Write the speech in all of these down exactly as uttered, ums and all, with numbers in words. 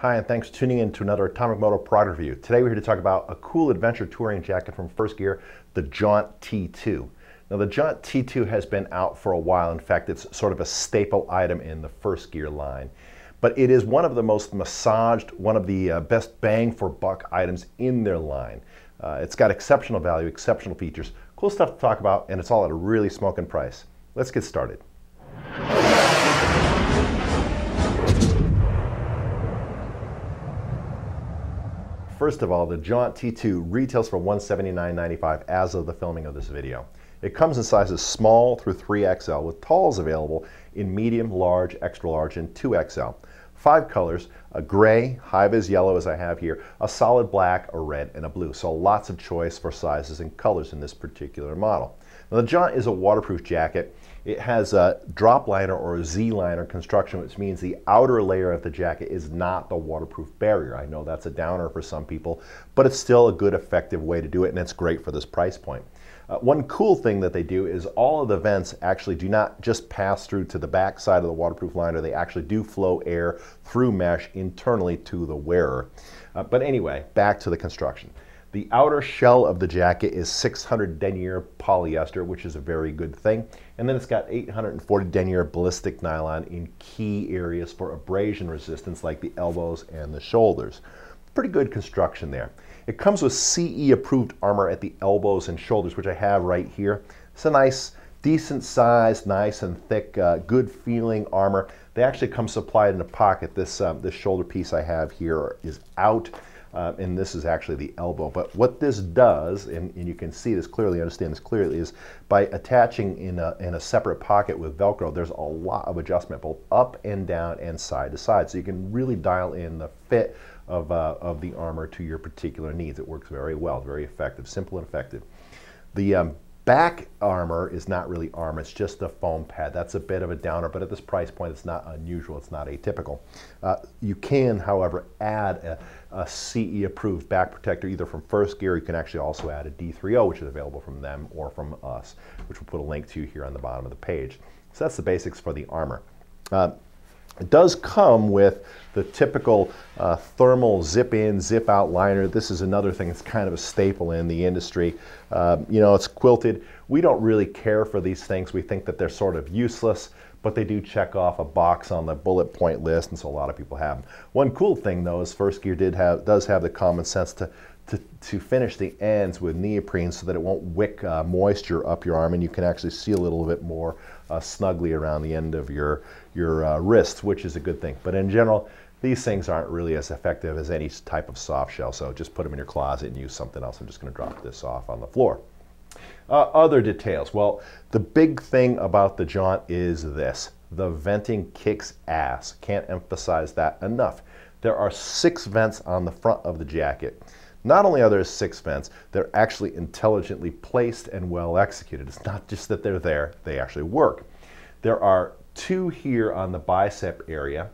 Hi, and thanks for tuning in to another Atomic Moto product review. Today we're here to talk about a cool adventure touring jacket from FirstGear, the Jaunt T two. Now the Jaunt T two has been out for a while. In fact, it's sort of a staple item in the FirstGear line. But it is one of the most massaged, one of the uh, best bang for buck items in their line. Uh, it's got exceptional value, exceptional features, cool stuff to talk about, and it's all at a really smoking price. Let's get started. First of all, the Jaunt T two retails for one hundred seventy-nine ninety-five as of the filming of this video. It comes in sizes small through three X L, with talls available in medium, large, extra large, and two X L. Five colors: a gray, high-vis yellow as I have here, a solid black, a red, and a blue. So lots of choice for sizes and colors in this particular model. Now the Jaunt is a waterproof jacket. It has a drop liner or a Z-liner construction, which means the outer layer of the jacket is not the waterproof barrier. I know that's a downer for some people, but it's still a good, effective way to do it, and it's great for this price point. Uh, one cool thing that they do is all of the vents actually do not just pass through to the back side of the waterproof liner. They actually do flow air through mesh internally to the wearer. Uh, but anyway, back to the construction. The outer shell of the jacket is six hundred denier polyester, which is a very good thing. And then it's got eight hundred forty denier ballistic nylon in key areas for abrasion resistance, like the elbows and the shoulders. Pretty good construction there. It comes with C E approved armor at the elbows and shoulders, which I have right here. It's a nice, decent size, nice and thick, uh, good feeling armor. They actually come supplied in a pocket. This, um, this shoulder piece I have here is out. Uh, and this is actually the elbow. But what this does, and, and you can see this clearly, understand this clearly, is by attaching in a, in a separate pocket with Velcro, there's a lot of adjustment, both up and down and side to side. So you can really dial in the fit of, uh, of the armor to your particular needs. It works very well, very effective, simple and effective. The um, back armor is not really armor, it's just a foam pad. That's a bit of a downer, but at this price point, it's not unusual, it's not atypical. Uh, you can, however, add a, a C E approved back protector either from FirstGear, you can actually also add a D three O, which is available from them or from us, which we'll put a link to here on the bottom of the page. So that's the basics for the armor. Uh, It does come with the typical uh, thermal zip-in, zip-out liner. This is another thing that's kind of a staple in the industry. Uh, you know, it's quilted. We don't really care for these things. We think that they're sort of useless, but they do check off a box on the bullet point list, and so a lot of people have them. One cool thing, though, is FirstGear did have, does have the common sense to, to, to finish the ends with neoprene so that it won't wick uh, moisture up your arm, and you can actually see a little bit more uh, snugly around the end of your, your uh, wrists, which is a good thing. But in general, these things aren't really as effective as any type of soft shell, so just put them in your closet and use something else. I'm just going to drop this off on the floor. Uh, other details. Well, the big thing about the Jaunt is this: the venting kicks ass. Can't emphasize that enough. There are six vents on the front of the jacket. Not only are there six vents, they're actually intelligently placed and well executed. It's not just that they're there, they actually work. There are two here on the bicep area,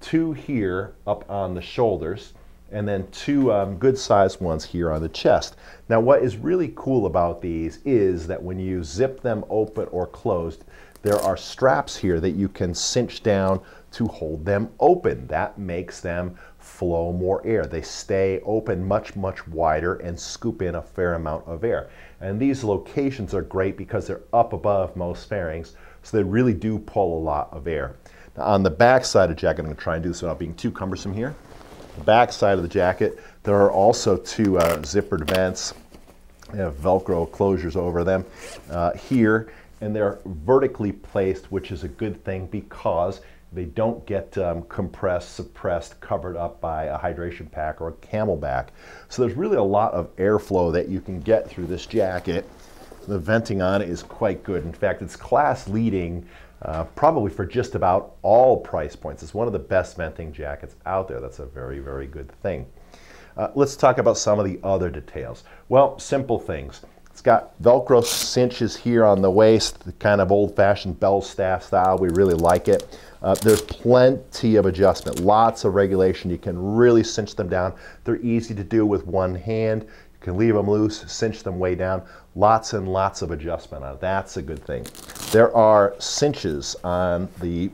two here up on the shoulders, and then two um, good-sized ones here on the chest. Now, what is really cool about these is that when you zip them open or closed, there are straps here that you can cinch down to hold them open. That makes them flow more air. They stay open much, much wider and scoop in a fair amount of air. And these locations are great because they're up above most fairings, so they really do pull a lot of air. Now, on the back side of the jacket, I'm gonna try and do this without being too cumbersome here. The back side of the jacket, there are also two uh, zippered vents. They have Velcro closures over them uh, here, and they're vertically placed, which is a good thing because they don't get um, compressed, suppressed, covered up by a hydration pack or a camelback. So there's really a lot of airflow that you can get through this jacket. The venting on it is quite good. In fact, it's class leading uh, probably for just about all price points. It's one of the best venting jackets out there. That's a very, very good thing. Uh, let's talk about some of the other details. Well, simple things. It's got Velcro cinches here on the waist, the kind of old-fashioned bell staff style. We really like it. Uh, there's plenty of adjustment, lots of regulation. You can really cinch them down. They're easy to do with one hand. You can leave them loose, cinch them way down. Lots and lots of adjustment on it. That's a good thing. There are cinches on the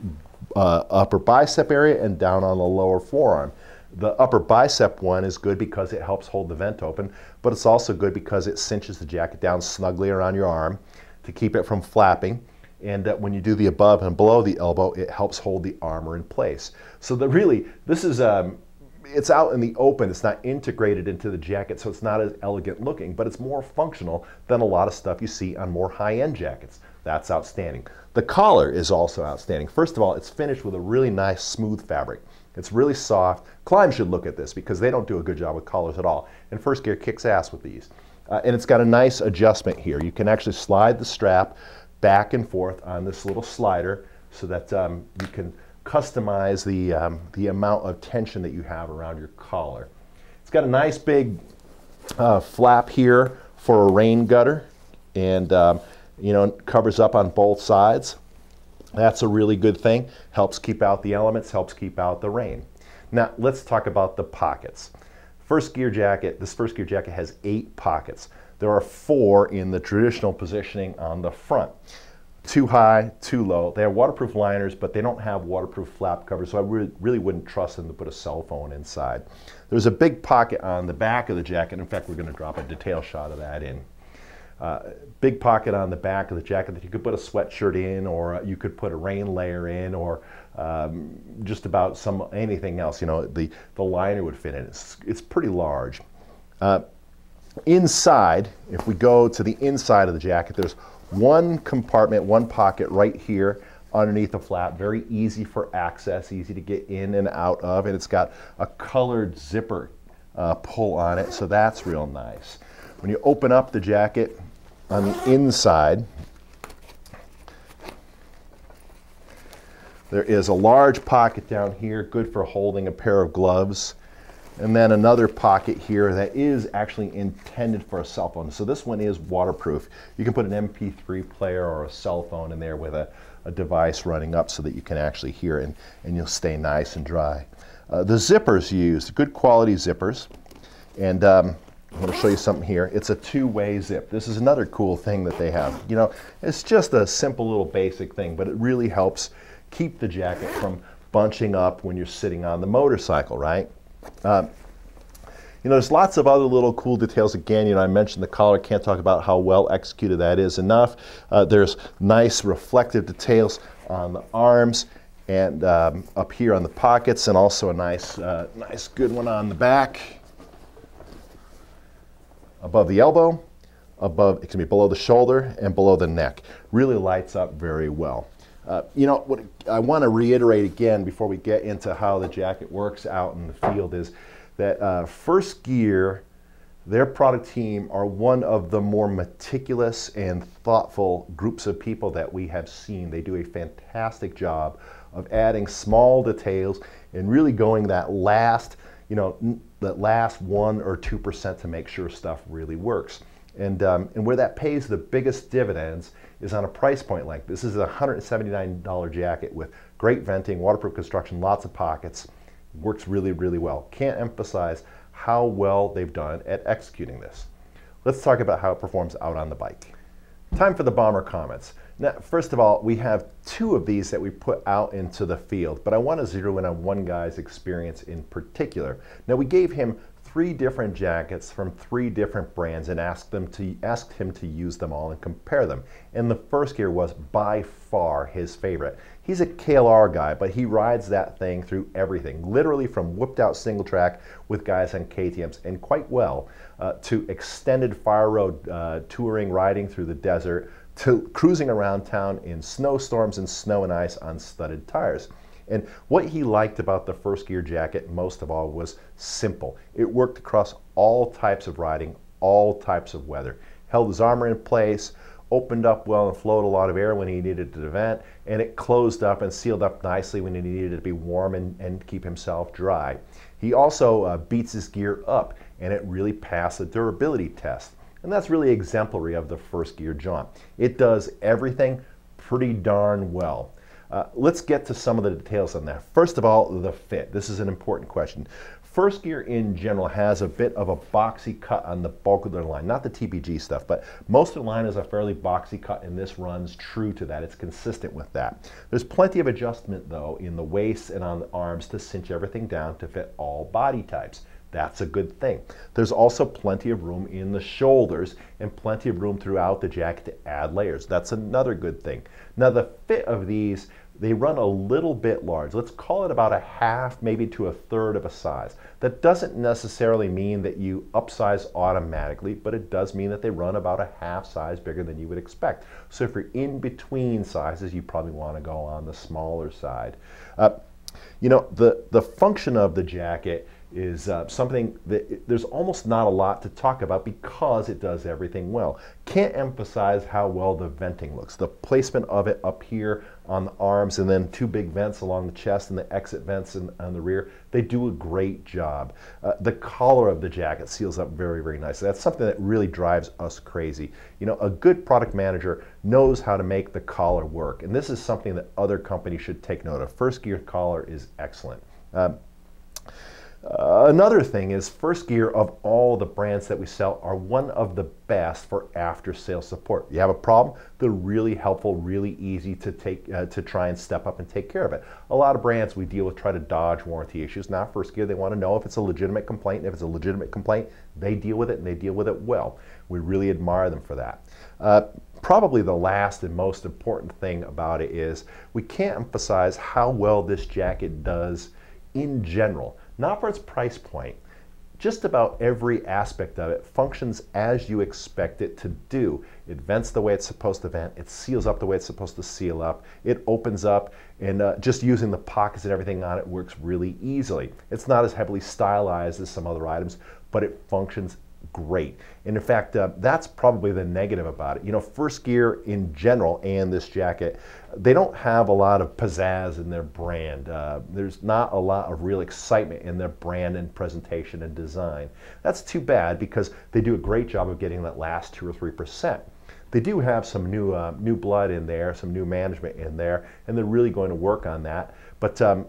uh, upper bicep area and down on the lower forearm. The upper bicep one is good because it helps hold the vent open, but it's also good because it cinches the jacket down snugly around your arm to keep it from flapping. And that when you do the above and below the elbow, it helps hold the armor in place. So that really, this is, um, it's out in the open, it's not integrated into the jacket, so it's not as elegant looking, but it's more functional than a lot of stuff you see on more high-end jackets. That's outstanding. The collar is also outstanding. First of all, it's finished with a really nice smooth fabric. It's really soft. Klim should look at this because they don't do a good job with collars at all. And FirstGear kicks ass with these. Uh, and it's got a nice adjustment here. You can actually slide the strap back and forth on this little slider so that um, you can customize the, um, the amount of tension that you have around your collar. It's got a nice big uh, flap here for a rain gutter, and um, you know, covers up on both sides. That's a really good thing. Helps keep out the elements, helps keep out the rain. Now let's talk about the pockets. FirstGear jacket, this FirstGear jacket has eight pockets. There are four in the traditional positioning on the front. Too high, too low. They have waterproof liners, but they don't have waterproof flap covers, so I really, really wouldn't trust them to put a cell phone inside. There's a big pocket on the back of the jacket. In fact, we're going to drop a detail shot of that in. Uh, big pocket on the back of the jacket that you could put a sweatshirt in, or uh, you could put a rain layer in, or um, just about some anything else. You know, the, the liner would fit in. It's, it's pretty large. Uh, Inside, if we go to the inside of the jacket, there's one compartment, one pocket right here underneath the flap. Very easy for access, easy to get in and out of, and it's got a colored zipper uh, pull on it, so that's real nice. When you open up the jacket on the inside, there is a large pocket down here, good for holding a pair of gloves. And then another pocket here that is actually intended for a cell phone. So this one is waterproof. You can put an M P three player or a cell phone in there with a, a device running up so that you can actually hear it, and, and you'll stay nice and dry. Uh, the zippers used, good quality zippers. And um, I'm gonna show you something here. It's a two-way zip. This is another cool thing that they have. You know, it's just a simple little basic thing, but it really helps keep the jacket from bunching up when you're sitting on the motorcycle, right? Um, you know, there's lots of other little cool details. Again, you know, I mentioned the collar. Can't talk about how well executed that is enough. Uh, there's nice reflective details on the arms and um, up here on the pockets, and also a nice, uh, nice good one on the back, above the elbow, above. It can be below the shoulder and below the neck. Really lights up very well. Uh, you know, what I want to reiterate again before we get into how the jacket works out in the field is that uh, FirstGear, their product team, are one of the more meticulous and thoughtful groups of people that we have seen. They do a fantastic job of adding small details and really going that last, you know, that last one or two percent to make sure stuff really works. And, um, and where that pays the biggest dividends is on a price point like this. This is a one hundred seventy-nine dollar jacket with great venting, waterproof construction, lots of pockets. Works really, really well. Can't emphasize how well they've done at executing this. Let's talk about how it performs out on the bike. Time for the bomber comments. Now, first of all, we have two of these that we put out into the field, but I want to zero in on one guy's experience in particular. Now, we gave him three different jackets from three different brands and asked them to asked him to use them all and compare them. And the FirstGear was by far his favorite. He's a K L R guy, but he rides that thing through everything, literally from whooped out single track with guys on K T Ms and quite well, uh, to extended fire road uh, touring, riding through the desert, to cruising around town in snowstorms and snow and ice on studded tires. And what he liked about the FirstGear jacket most of all was simple. It worked across all types of riding, all types of weather. Held his armor in place, opened up well and flowed a lot of air when he needed to vent, and it closed up and sealed up nicely when he needed it to be warm and, and keep himself dry. He also uh, beats his gear up, and it really passed the durability test. And that's really exemplary of the FirstGear Jaunt. It does everything pretty darn well. Uh, let's get to some of the details on that. First of all, the fit. This is an important question. FirstGear in general has a bit of a boxy cut on the bulk of their line, not the T P G stuff, but most of the line is a fairly boxy cut, and this runs true to that. It's consistent with that. There's plenty of adjustment though in the waist and on the arms to cinch everything down to fit all body types. That's a good thing. There's also plenty of room in the shoulders and plenty of room throughout the jacket to add layers. That's another good thing. Now the fit of these, they run a little bit large. Let's call it about a half, maybe to a third of a size. That doesn't necessarily mean that you upsize automatically, but it does mean that they run about a half size bigger than you would expect. So if you're in between sizes, you probably want to go on the smaller side. Uh, you know, the, the function of the jacket is uh, something that there's almost not a lot to talk about because it does everything well. Can't emphasize how well the venting looks. The placement of it up here on the arms and then two big vents along the chest and the exit vents in, on the rear, they do a great job. Uh, the collar of the jacket seals up very, very nicely. That's something that really drives us crazy. You know, a good product manager knows how to make the collar work, and this is something that other companies should take note of. FirstGear collar is excellent. Uh, Uh, another thing is FirstGear, of all the brands that we sell, are one of the best for after-sale support. You have a problem, they're really helpful, really easy to take uh, to try and step up and take care of it. A lot of brands we deal with try to dodge warranty issues. Not FirstGear. They want to know if it's a legitimate complaint, and if it's a legitimate complaint, they deal with it, and they deal with it well. We really admire them for that. Uh, Probably the last and most important thing about it is we can't emphasize how well this jacket does in general. Not for its price point, just about every aspect of it functions as you expect it to do. It vents the way it's supposed to vent, it seals up the way it's supposed to seal up, it opens up, and uh, just using the pockets and everything on it works really easily. It's not as heavily stylized as some other items, but it functions great. And in fact, uh, that's probably the negative about it. You know, FirstGear in general and this jacket, they don't have a lot of pizzazz in their brand. Uh, there's not a lot of real excitement in their brand and presentation and design. That's too bad because they do a great job of getting that last two or three percent. They do have some new, uh, new blood in there, some new management in there, and they're really going to work on that. But um,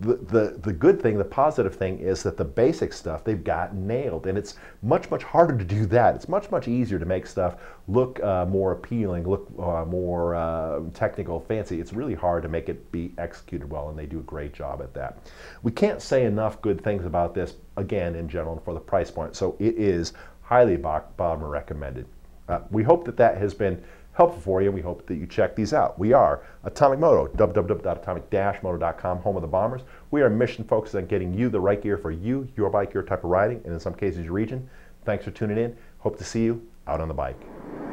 The, the, the good thing, the positive thing, is that the basic stuff they've got nailed, and it's much, much harder to do that. It's much, much easier to make stuff look uh, more appealing, look uh, more uh, technical, fancy. It's really hard to make it be executed well, and they do a great job at that. We can't say enough good things about this, again, in general, and for the price point, so it is highly bottom recommended. Uh, we hope that that has been helpful for you. We hope that you check these out. We are Atomic Moto, w w w dot atomic dash moto dot com, home of the bombers. We are mission focused on getting you the right gear for you, your bike, your type of riding, and in some cases your region. Thanks for tuning in. Hope to see you out on the bike.